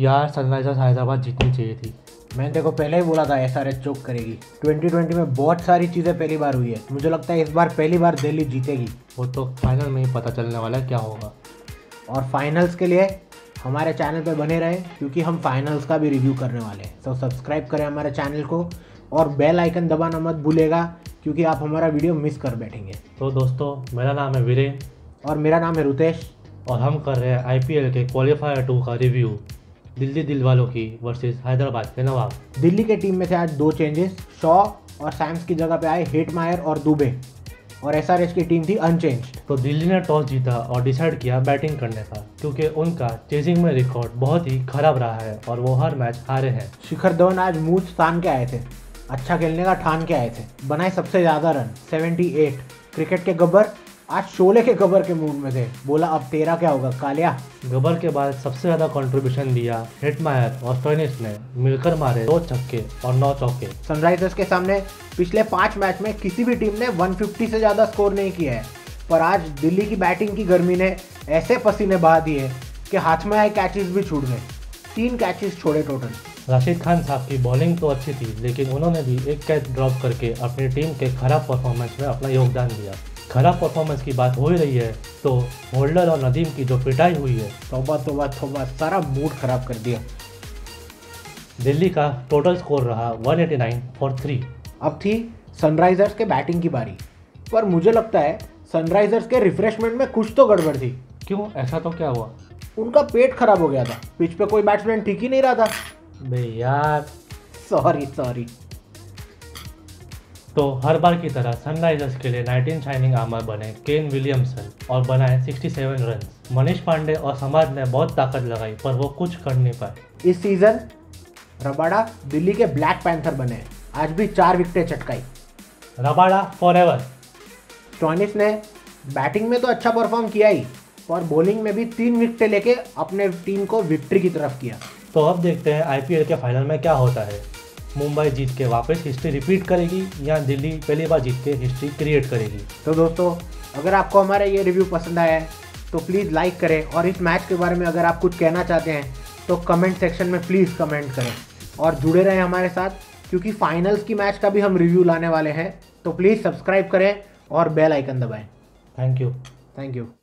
यार सनराइजर्स हैदराबाद जीतनी चाहिए थी। मैंने देखो पहले ही बोला था SRH चोक करेगी। 2020 में बहुत सारी चीज़ें पहली बार हुई है, मुझे लगता है इस बार पहली बार दिल्ली जीतेगी। वो तो फाइनल में ही पता चलने वाला है क्या होगा। और फाइनल्स के लिए हमारे चैनल पे बने रहें क्योंकि हम फाइनल्स का भी रिव्यू करने वाले हैं। तो सब्सक्राइब करें हमारे चैनल को और बेल आइकन दबाना मत भूलेगा क्योंकि आप हमारा वीडियो मिस कर बैठेंगे। तो दोस्तों, मेरा नाम है वीरे और मेरा नाम है रुतेश और हम कर रहे हैं IPL के क्वालिफायर 2 का रिव्यू, दिल्ली दिलवालों की वर्सेस हैदराबाद के नवाब। दिल्ली के टीम में से आज 2 चेंजेस, शॉ और सैम्स की जगह पे आए हेटमायर और दुबे, और SRH की टीम थी अनचेंज्ड। तो दिल्ली ने टॉस जीता और डिसाइड किया बैटिंग करने का, क्योंकि उनका चेजिंग में रिकॉर्ड बहुत ही खराब रहा है और वो हर मैच हारे हैं। शिखर धवन आज मूंछ तान के आए थे, अच्छा खेलने का ठान के आए थे, बनाए सबसे ज़्यादा रन 78। क्रिकेट के गब्बर आज शोले के गब्बर के मूड में थे, बोला अब तेरा क्या होगा कालिया। गब्बर के बाद सबसे ज़्यादा कंट्रीब्यूशन दिया हेटमायर और स्टोइनिस ने, मिलकर मारे 2 छक्के और 9 चौके। सनराइजर्स के सामने पिछले 5 मैच में किसी भी टीम ने 150 से ज़्यादा स्कोर नहीं किया है, पर आज दिल्ली की बैटिंग की गर्मी ने ऐसे पसीने बहा दिए कि हाथ में आए कैचेस भी छूट गए। 3 कैचेस छोड़े टोटल। राशिद खान साहब की बॉलिंग तो अच्छी थी, लेकिन उन्होंने भी एक कैच ड्रॉप करके अपनी टीम के खराब परफॉर्मेंस में अपना योगदान दिया। खराब परफॉर्मेंस की बात हो ही रही है तो होल्डर और नदीम की जो पिटाई हुई है, तौबा तौबा तौबा, सारा मूड खराब कर दिया। दिल्ली का टोटल स्कोर रहा 189 for 3। अब थी सनराइजर्स के बैटिंग की बारी, पर मुझे लगता है सनराइजर्स के रिफ्रेशमेंट में कुछ तो गड़बड़ थी। क्यों, ऐसा तो क्या हुआ? उनका पेट खराब हो गया था, पिच पे कोई बैट्समैन ठीक ही नहीं रहा था। बे यार, सॉरी। तो हर बार की तरह सनराइजर्स के लिए 19 शाइनिंग आर्मर बने केन विलियमसन और बनाए 67 रन। मनीष पांडे और समाज ने बहुत ताकत लगाई पर वो कुछ कर नहीं पाए। इस सीजन रबाडा दिल्ली के ब्लैक पैंथर बने, आज भी 4 विकेटें चटकाई। Rabada forever. स्टोइनिस ने बैटिंग में तो अच्छा परफॉर्म किया ही और बॉलिंग में भी 3 विकेटें लेके अपने टीम को विक्ट्री की तरफ किया। तो अब देखते हैं IPL के फाइनल में क्या होता है। मुंबई जीत के वापस हिस्ट्री रिपीट करेगी या दिल्ली पहली बार जीत के हिस्ट्री क्रिएट करेगी। तो दोस्तों, अगर आपको हमारा ये रिव्यू पसंद आया है तो प्लीज़ लाइक करें, और इस मैच के बारे में अगर आप कुछ कहना चाहते हैं तो कमेंट सेक्शन में प्लीज़ कमेंट करें और जुड़े रहें हमारे साथ, क्योंकि फाइनल्स की मैच का भी हम रिव्यू लाने वाले हैं। तो प्लीज़ सब्सक्राइब करें और बेल आइकन दबाएँ। Thank you.